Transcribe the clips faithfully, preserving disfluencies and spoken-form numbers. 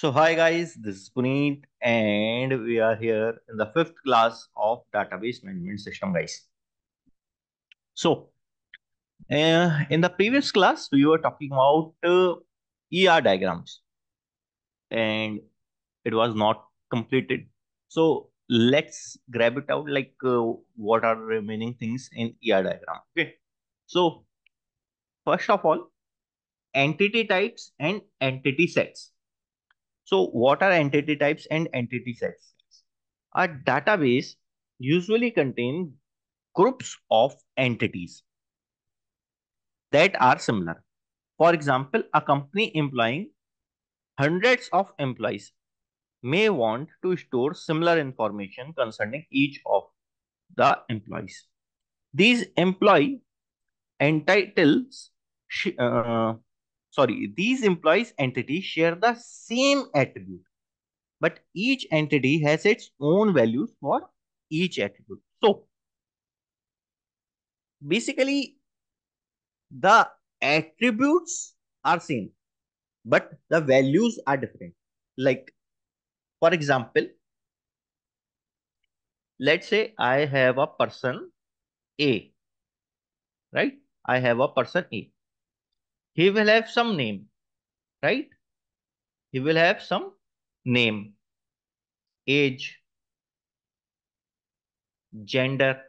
So hi guys, this is Puneet and we are here in the fifth class of database management system, guys. So uh, in the previous class, we were talking about uh, E R diagrams and it was not completed. So let's grab it out, like uh, what are the remaining things in E R diagram. Okay. So first of all, entity types and entity sets. So what are entity types and entity sets? A database usually contains groups of entities that are similar. For example, a company employing hundreds of employees may want to store similar information concerning each of the employees. These employee entitles uh, Sorry, these employees' entities share the same attribute, but each entity has its own values for each attribute. So basically, the attributes are same, but the values are different. Like, for example, let's say I have a person A, right? I have a person A. He will have some name, right? He will have some name, age, gender,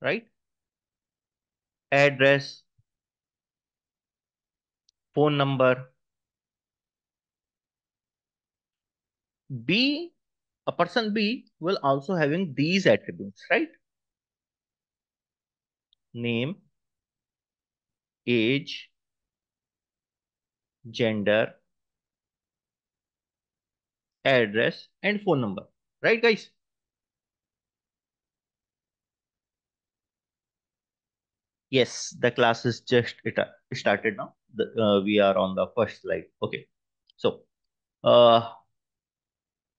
right? Address, phone number. B, a person B will also having these attributes, right? Name, age, gender, address, and phone number. Right, guys? Yes, the class is just it started now. The, uh, we are on the first slide. Okay. So, uh,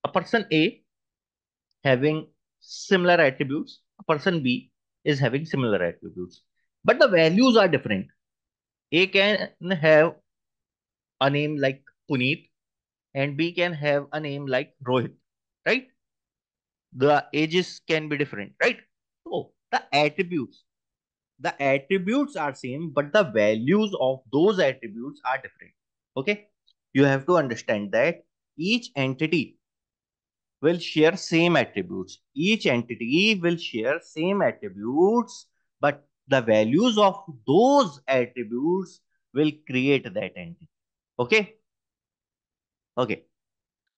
a person A having similar attributes, a person B is having similar attributes, but the values are different. A can have a name like Puneet and B can have a name like Rohit, right? The ages can be different, right? So the attributes, the attributes are same, but the values of those attributes are different. Okay. You have to understand that each entity will share same attributes. Each entity will share same attributes, but the values of those attributes will create that entity. Okay. Okay.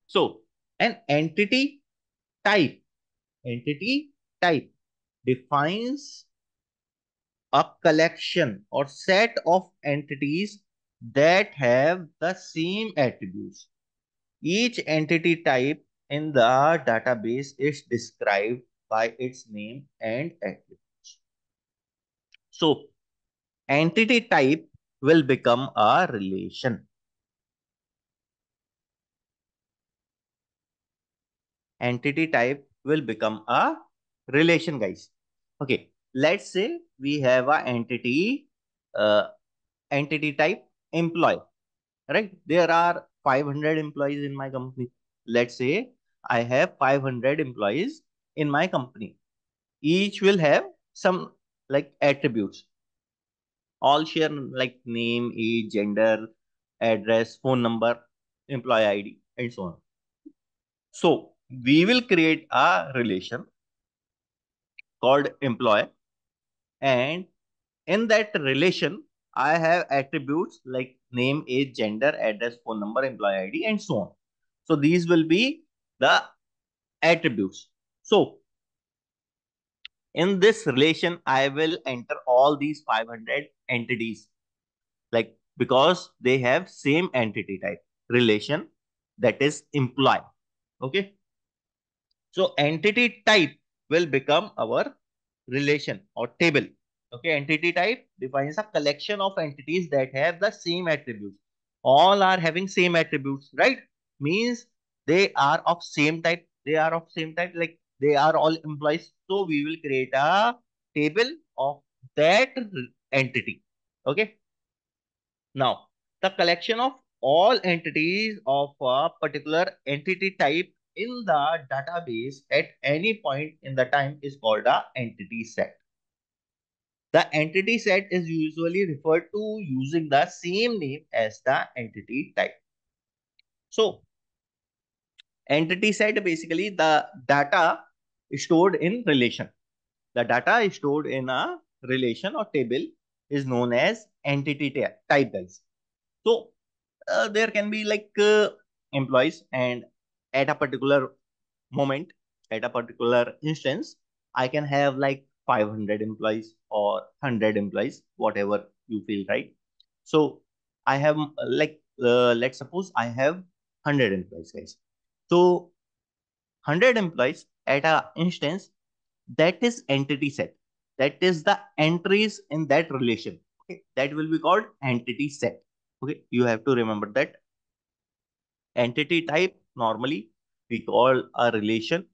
So an entity type, entity type defines a collection or set of entities that have the same attributes. Each entity type in the database is described by its name and attribute. So, entity type will become a relation. Entity type will become a relation, guys. Okay, let's say we have an entity, uh, entity type employee, right? There are five hundred employees in my company. Let's say I have five hundred employees in my company. Each will have some like attributes, all share like name, age, gender, address, phone number, employee I D, and so on. So we will create a relation called employee, and in that relation I have attributes like name, age, gender, address, phone number, employee I D, and so on. So these will be the attributes. So in this relation, I will enter all these five hundred entities, like because they have same entity type relation, that is employee. Okay. So entity type will become our relation or table. Okay. Entity type defines a collection of entities that have the same attributes. All are having same attributes, right? Means they are of same type. They are of same type, like they are all employees. So we will create a table of that entity. Okay. Now the collection of all entities of a particular entity type in the database at any point in the time is called a entity set. The entity set is usually referred to using the same name as the entity type. So, entity set basically the data is stored in relation. The data is stored in a relation or table is known as entity type. So, uh, there can be like uh, employees, and at a particular moment, at a particular instance, I can have like five hundred employees or one hundred employees, whatever you feel, right? So I have like, uh, let's suppose I have one hundred employees, guys. So one hundred employees at an instance, that is entity set. That is the entries in that relation. Okay, that will be called entity set. Okay, you have to remember that. Entity type, normally we call a relation,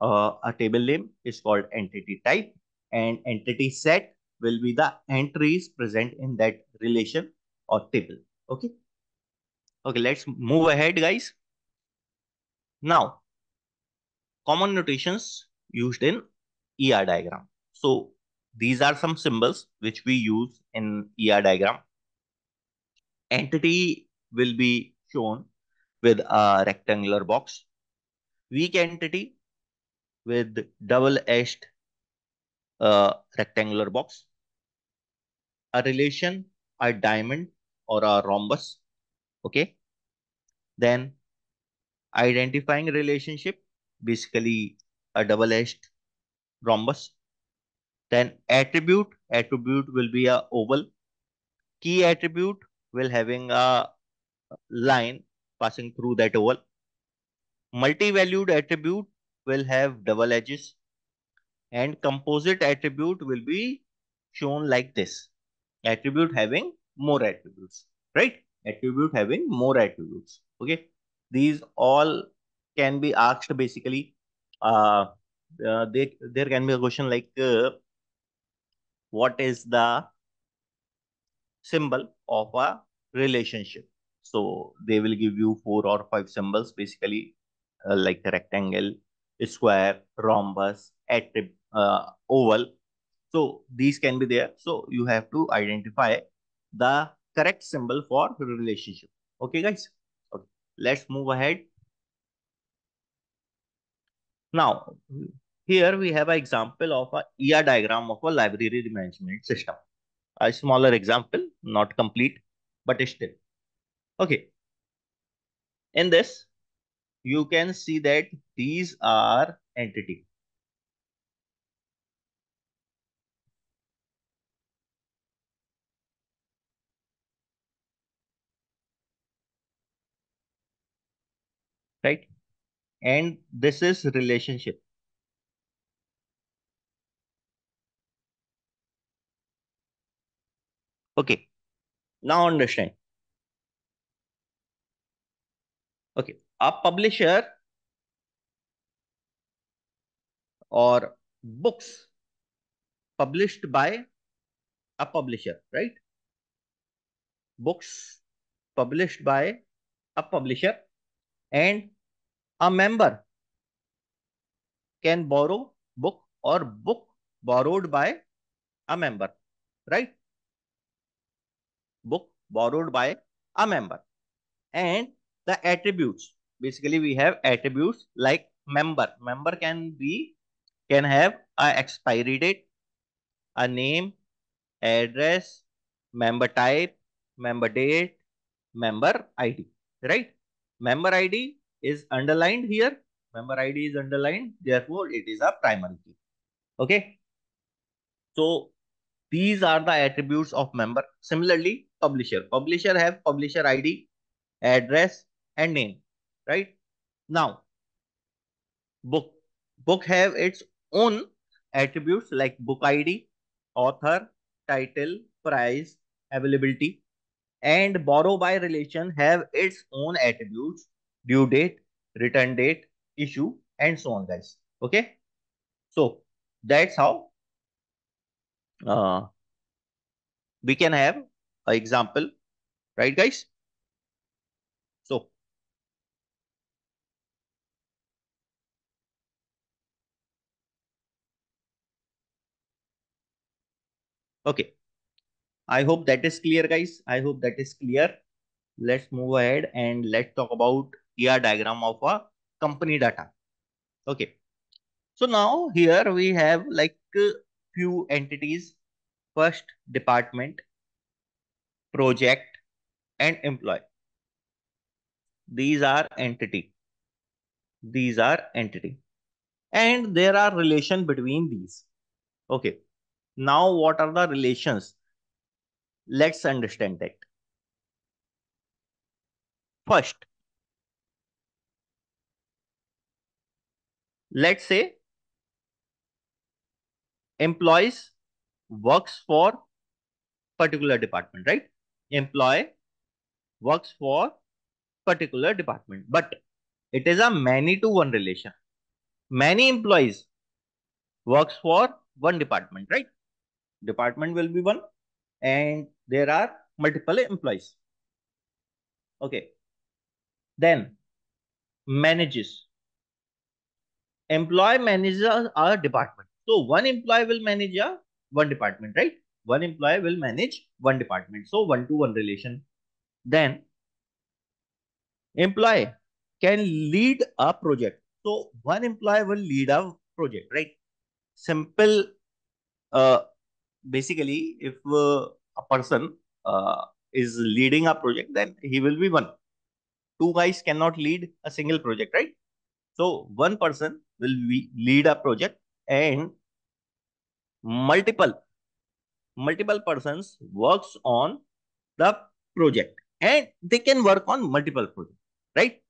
uh, a table name is called entity type, and entity set will be the entries present in that relation or table. Okay. Okay, let's move ahead, guys. Now, common notations used in E R diagram. So these are some symbols which we use in E R diagram. Entity will be shown with a rectangular box. Weak entity with double-edged uh, rectangular box. A relation, a diamond or a rhombus. Okay. Then identifying relationship, basically a double-edged rhombus. Then attribute, attribute will be a oval. Key attribute will having a line passing through that oval. Multi-valued attribute will have double edges, and composite attribute will be shown like this. Attribute having more attributes, right? Attribute having more attributes. Okay, these all can be asked basically. Uh, uh they, there can be a question like, uh, what is the symbol of a relationship? So they will give you four or five symbols basically, uh, like the rectangle, square, rhombus, attrib uh, oval. So these can be there. So you have to identify the correct symbol for relationship. Okay, guys. Okay. Let's move ahead. Now, here we have an example of a E R diagram of a library management system. A smaller example, not complete, but still. Okay. In this, you can see that these are entity. Right? And this is relationship. Okay. Now understand. Okay, a publisher or books published by a publisher, right? Books published by a publisher, and a member can borrow book or book borrowed by a member, right? Book borrowed by a member. And the attributes, basically we have attributes like member. Member can be, can have a expiry date, a name, address, member type, member date, member I D, right? Member I D is underlined here. Member I D is underlined. Therefore, it is a primary key. Okay. So these are the attributes of member. Similarly, publisher. Publisher have publisher I D, address, and name, right? Now, book. Book have its own attributes like book I D, author, title, price, availability, and borrow by relation have its own attributes, due date, return date, issue, and so on, guys. Okay. So that's how uh, we can have an example, right, guys? Okay. I hope that is clear, guys. I hope that is clear. Let's move ahead and let's talk about E R diagram of a company data. Okay. So now here we have like few entities. First, department, project, and employee. These are entity. These are entity. And there are relations between these. Okay. Now what are the relations? Let's understand that. First, let's say employees works for particular department, right? Employee works for particular department, but it is a many to one relation. Many employees works for one department, right? Department will be one and there are multiple employees. Okay. Then manages. Employee manages a department. So one employee will manage a one department, right? One employee will manage one department. So one to one relation. Then employee can lead a project. So one employee will lead a project, right? Simple. Uh, basically, if uh, a person uh, is leading a project, then he will be one. Two guys cannot lead a single project, right? So one person will be lead a project and multiple, multiple persons works on the project and they can work on multiple projects, right?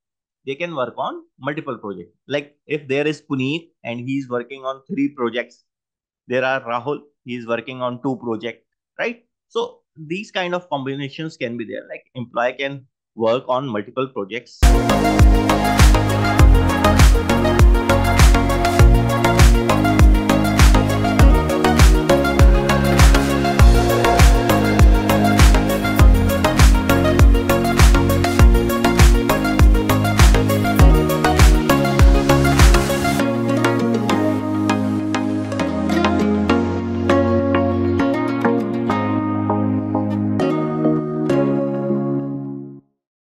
They can work on multiple projects. Like if there is Puneet and he is working on three projects, there are Rahul, he is working on two projects, right? So these kind of combinations can be there, like employee can work on multiple projects.